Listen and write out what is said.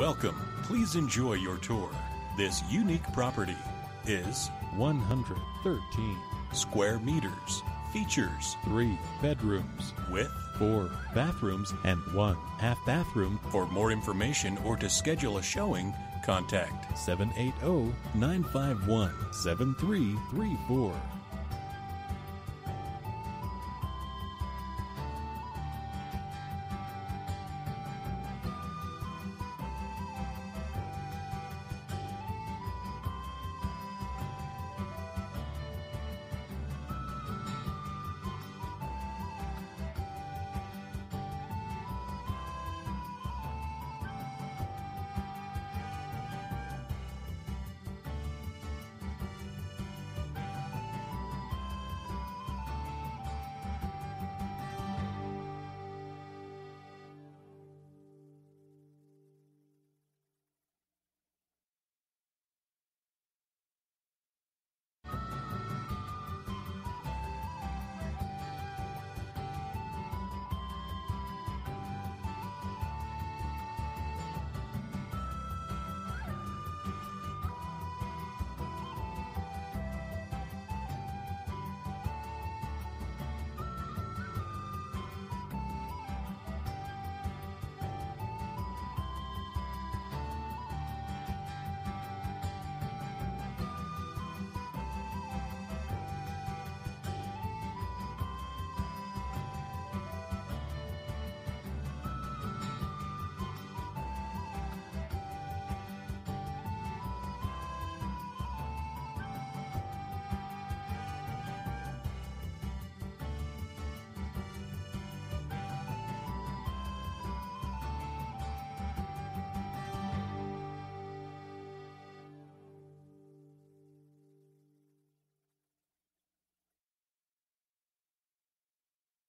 Welcome. Please enjoy your tour. This unique property is 113 square meters. Features 3 bedrooms with 4 bathrooms and 1 half bathroom. For more information or to schedule a showing, contact 780-951-7334.